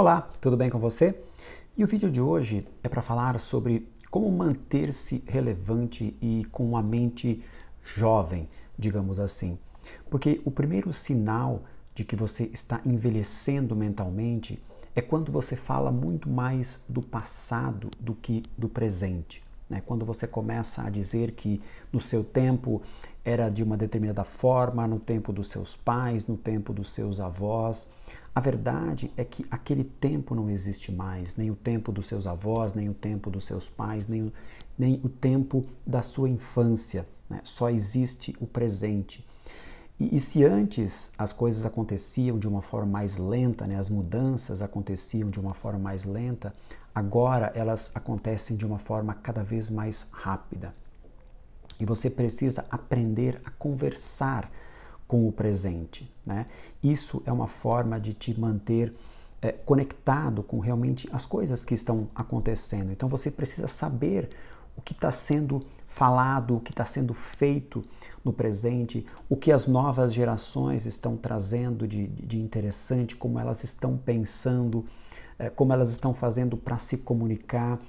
Olá, tudo bem com você? E o vídeo de hoje é para falar sobre como manter-se relevante e com uma mente jovem, digamos assim. Porque o primeiro sinal de que você está envelhecendo mentalmente é quando você fala muito mais do passado do que do presente. Quando você começa a dizer que no seu tempo era de uma determinada forma, no tempo dos seus pais, no tempo dos seus avós, a verdade é que aquele tempo não existe mais, nem o tempo dos seus avós, nem o tempo dos seus pais, nem o tempo da sua infância, Só existe o presente. E se antes as coisas aconteciam de uma forma mais lenta, as mudanças aconteciam de uma forma mais lenta, agora elas acontecem de uma forma cada vez mais rápida. E você precisa aprender a conversar com o presente, Isso é uma forma de te manter conectado com realmente as coisas que estão acontecendo. Então você precisa saber o que está sendo falado, o que está sendo feito no presente, o que as novas gerações estão trazendo de interessante, como elas estão pensando, como elas estão fazendo para se comunicar,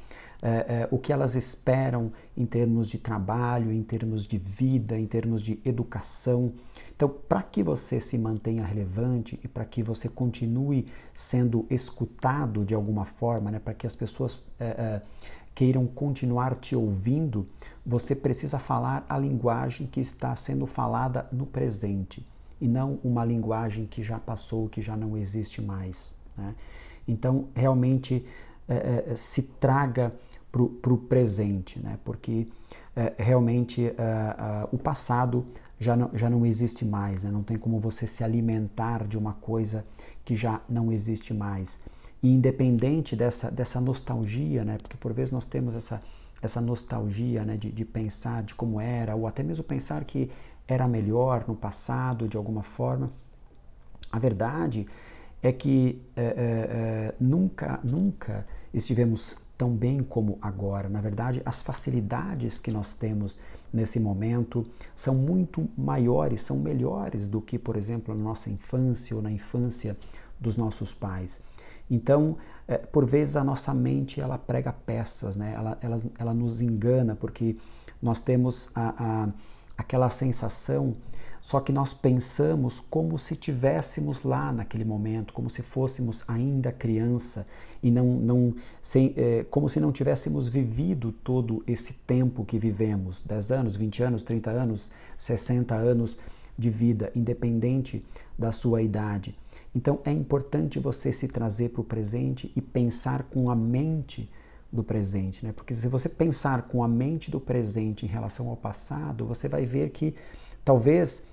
o que elas esperam em termos de trabalho, em termos de vida, em termos de educação. Então, para que você se mantenha relevante e para que você continue sendo escutado de alguma forma, para que as pessoas queiram continuar te ouvindo, você precisa falar a linguagem que está sendo falada no presente e não uma linguagem que já passou, que já não existe mais. Então, realmente se traga para o presente, porque realmente o passado já não existe mais, não tem como você se alimentar de uma coisa que já não existe mais. E independente dessa nostalgia, porque por vezes nós temos essa nostalgia de pensar de como era, ou até mesmo pensar que era melhor no passado de alguma forma, a verdade é que nunca estivemos tão bem como agora. Na verdade, as facilidades que nós temos nesse momento são muito maiores, são melhores do que, por exemplo, na nossa infância ou na infância dos nossos pais. Então, por vezes a nossa mente ela prega peças, ela nos engana, porque nós temos aquela sensação, só que nós pensamos como se tivéssemos lá naquele momento, como se fôssemos ainda criança e como se não tivéssemos vivido todo esse tempo que vivemos, 10 anos, 20 anos, 30 anos, 60 anos de vida, independente da sua idade. Então é importante você se trazer para o presente e pensar com a mente do presente, Porque se você pensar com a mente do presente em relação ao passado, você vai ver que talvez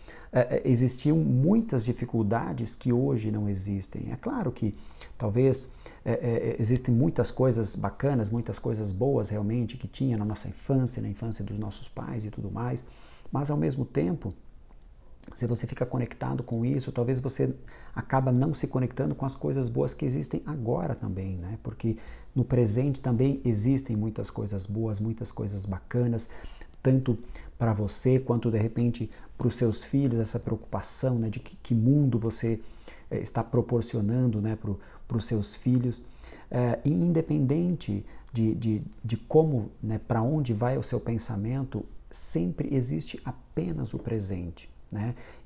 existiam muitas dificuldades que hoje não existem. É claro que talvez existem muitas coisas bacanas, muitas coisas boas realmente que tinha na nossa infância, na infância dos nossos pais e tudo mais, mas ao mesmo tempo, se você fica conectado com isso, talvez você acaba não se conectando com as coisas boas que existem agora também, Porque no presente também existem muitas coisas boas, muitas coisas bacanas, tanto para você quanto, de repente, para os seus filhos, essa preocupação de que mundo você está proporcionando para os seus filhos. E independente de como, para onde vai o seu pensamento, sempre existe apenas o presente.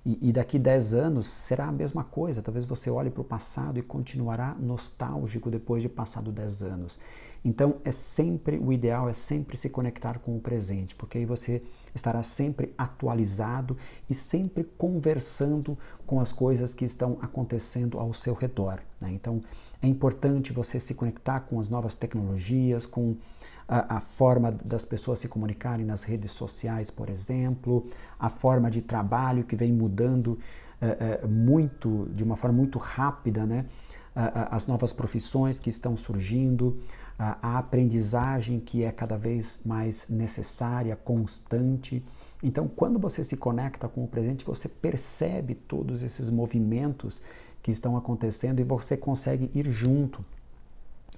E daqui 10 anos será a mesma coisa, talvez você olhe para o passado e continuará nostálgico depois de passado 10 anos. Então o ideal é sempre se conectar com o presente, porque aí você estará sempre atualizado e sempre conversando com as coisas que estão acontecendo ao seu redor. Então é importante você se conectar com as novas tecnologias, com a forma das pessoas se comunicarem nas redes sociais, por exemplo, a forma de trabalho que vem mudando de uma forma muito rápida, as novas profissões que estão surgindo, a aprendizagem que é cada vez mais necessária, constante. Então, quando você se conecta com o presente, você percebe todos esses movimentos que estão acontecendo e você consegue ir junto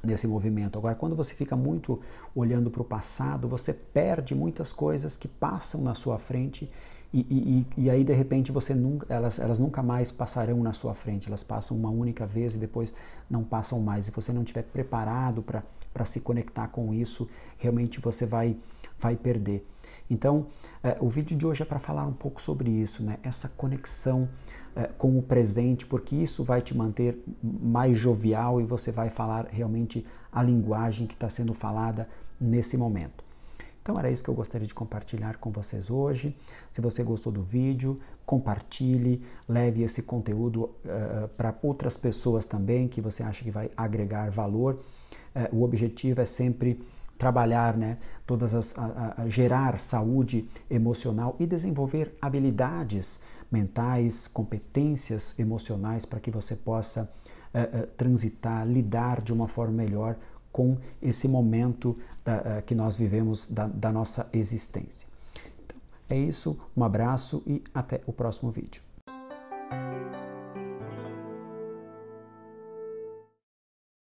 nesse movimento. Agora, quando você fica muito olhando para o passado, você perde muitas coisas que passam na sua frente E aí, de repente, você nunca, elas nunca mais passarão na sua frente. Elas passam uma única vez e depois não passam mais. Se você não estiver preparado para se conectar com isso, realmente você vai perder. Então, o vídeo de hoje é para falar um pouco sobre isso, né? Essa conexão com o presente, porque isso vai te manter mais jovial e você vai falar realmente a linguagem que está sendo falada nesse momento. Então era isso que eu gostaria de compartilhar com vocês hoje. Se você gostou do vídeo, compartilhe, leve esse conteúdo para outras pessoas também que você acha que vai agregar valor. O objetivo é sempre trabalhar, né, gerar saúde emocional e desenvolver habilidades mentais, competências emocionais para que você possa transitar, lidar de uma forma melhor com esse momento que nós vivemos da nossa existência. Então, é isso, um abraço e até o próximo vídeo.